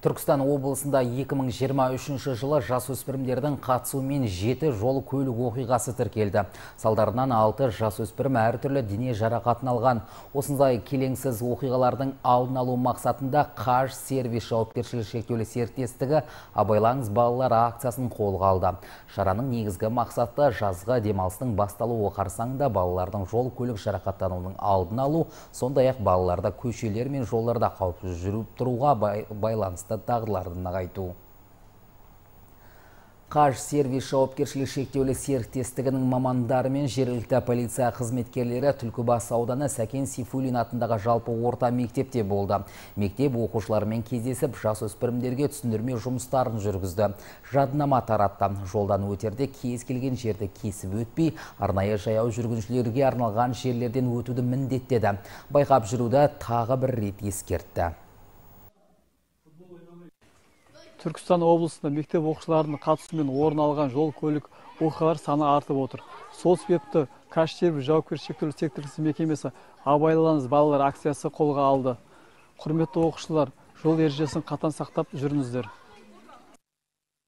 Түркістан облысында 2023 жылы жасөспірімдердің қатысуымен 7 жол көлік оқиғасы тіркелді. Салдарынан 6 жасөспірім әртүрлі дене жарақатын алған. Осындай келеңсіз оқиғалардың алдын алу мақсатында Қаж сервис жауапкершілігі шектеулі серіктестігі «Абайлаңыз, балалар» акциясын қолға алды. Шараның негізгі мақсаты жазғы демалыстың басталуы қарсаңында балалардың жол көлік жарақаттануының алдын алу, сондай-ақ балаларды көшелер мен жолдарда қауіпсіз жүріп тұруға байланысты дағдыларды нығайту. Қаж сервис жауапкершілігі шектеулі серіктестігінің мамандары мен жергілікті полиция қызметкерлері Түлкібас ауданы Сәкен Сифулин атындағы жалпы орта мектепте болды. Мектеп оқушыларымен кездесіп, жасөспірімдерге түсіндірме жұмыстарын жүргізді. Жадынама таратты. Жолдан өтерде кез келген жерді кесіп өтпей, арнайы жаяу жүргіншілерге арналған жерлерден өтуді міндеттеді. Байқап жүруді тағы бір рет ескертті. Түркістан облысында мектеп оқушыларының қатысымен орын алған жол көлік оқиғалар саны артып отыр. Сол себепті Қаж сервис жауапкершілігі шектеулі серіктестігі мекемесі «Абайлаңыз, балалар» акциясы қолға алды. Құрметті оқушылар, жол ережесін қатаң сақтап жүріңіздер.